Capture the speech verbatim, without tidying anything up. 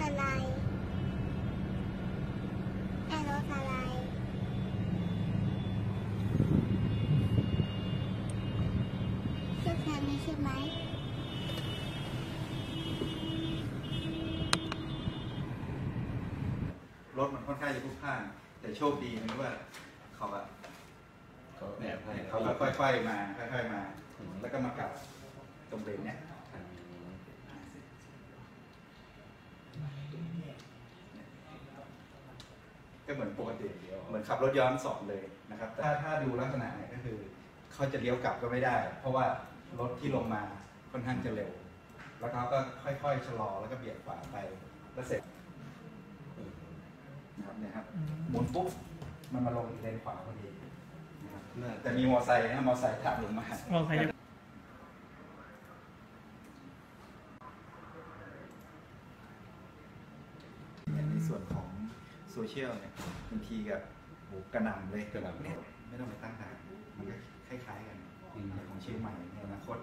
อะไรแอร์รถอะไรชื่อแฟนนี้ใช่ไหมรถมันค่อนข้างจะพลุกพล่านแต่โชคดีนะว่าเขาอะเขาแบบเขาค่อยๆมาค่อยๆมาแล้วก็มากลับตรงเบรนเนี่ยก็เหมือนปกติเหมือนขับรถย้อนสอนเลยนะครับถ้าถ้าดูลักษณะเนี่ยก็คือเขาจะเลี้ยวกลับก็ไม่ได้เพราะว่ารถที่ลงมาค่อนข้างจะเร็วแล้วเขาก็ค่อยๆชะลอแล้วก็เบียดขวาไปแล้วเสร็จนะครับนะครับหมุนปุ๊บมันมาลงเลนขวาพอดีนะครับแต่มีมอไซค์นะมอไซค์ขับลงมาในส่วนของโซเชียลเนี่ยบางทีกับโหกระหน่ำเลยกระหน่ำไม่ต้องไปตั้งด่านมันก็คล้ายๆกันของเชียงใหม่ในอนาคต